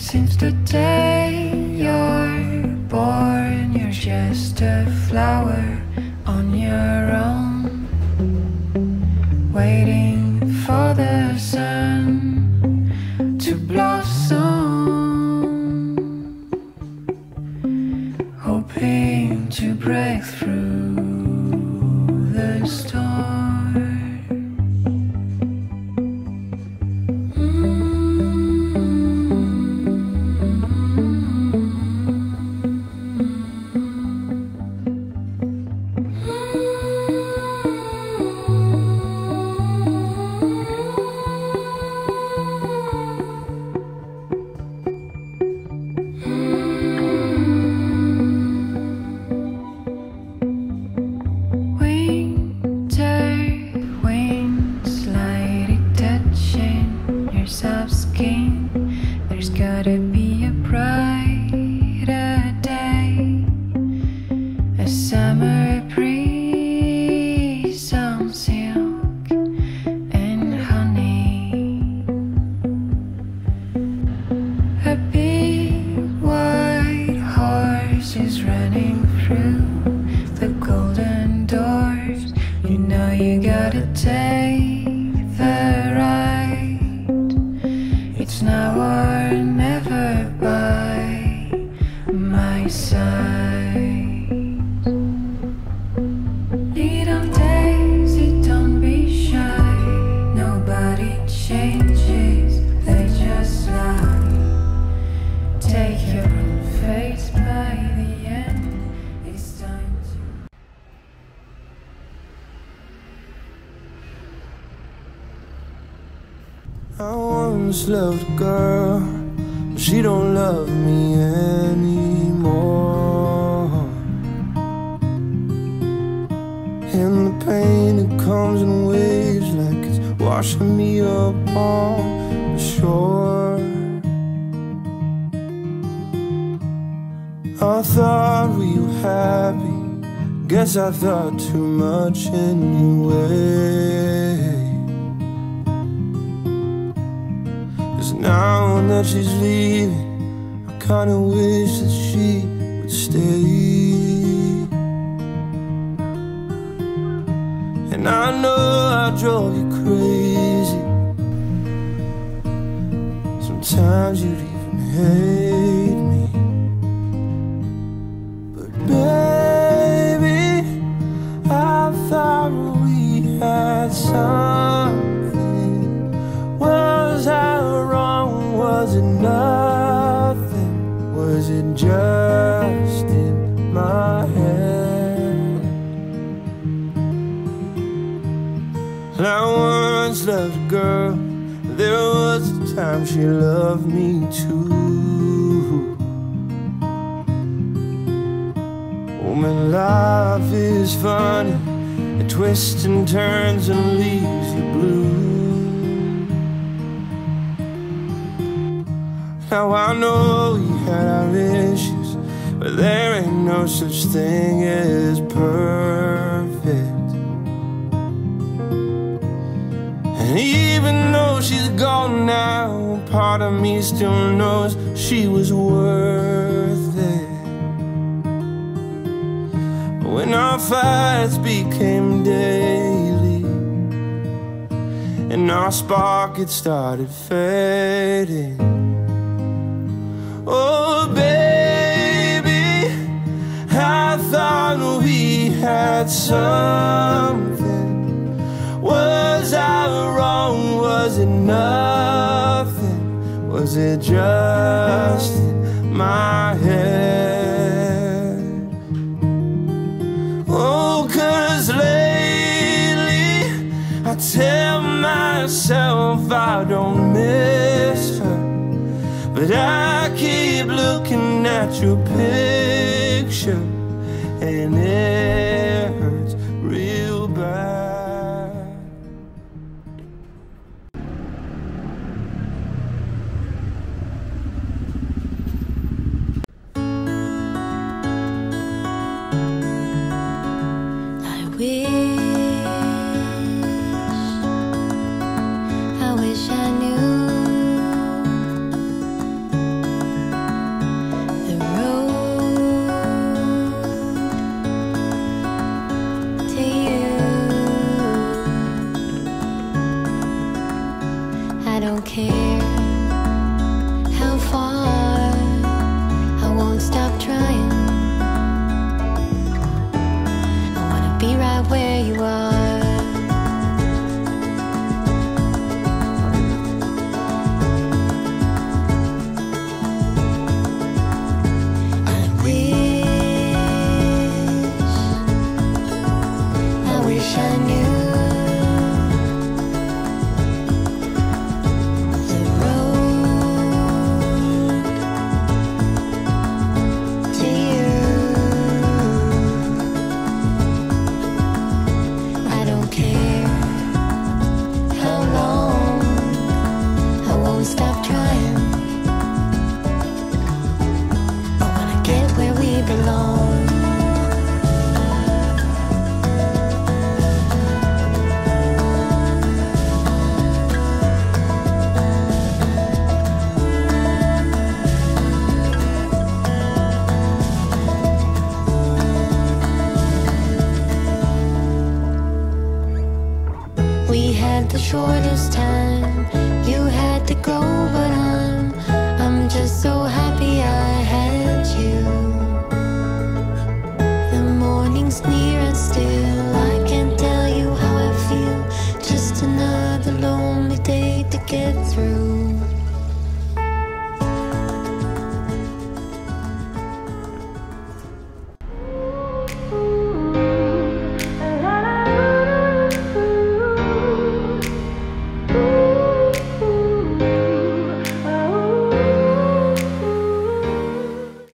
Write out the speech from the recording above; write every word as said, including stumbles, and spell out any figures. Since the day you're born, you're just a flower on your own, waiting for the sun to blossom, hoping to break through the storm. There's gotta be a brighter day, a summer breeze on silk and honey, a big white horse is running through the golden doors. You know you gotta take the ride. It's now or never by my side. Little daisy, don't be shy. Nobody changes, they just lie. Take your own fate by the end. It's time to I once loved a girl, but she don't love me anymore. And the pain, it comes in waves, like it's washing me up on the shore. I thought we were happy, guess I thought too much anyway. Now that she's leaving, I kinda wish that she would stay. And I know I drove you crazy, sometimes you'd even hate me. But baby, I thought we had something. Was I Was it nothing? Was it just in my head? And I once loved a girl, there was a time she loved me too. Oh, man, life is funny, it twists and turns and leaves you blue. Now I know we had our issues, but there ain't no such thing as perfect. And even though she's gone now, part of me still knows she was worth it. But when our fights became daily, and our spark, it started fading. Oh, baby, I thought we had something. Was I wrong? Was it nothing? Was it just in my head? Oh, 'cause lately I tell myself I don't miss her, but I keep looking at your picture and it hurts.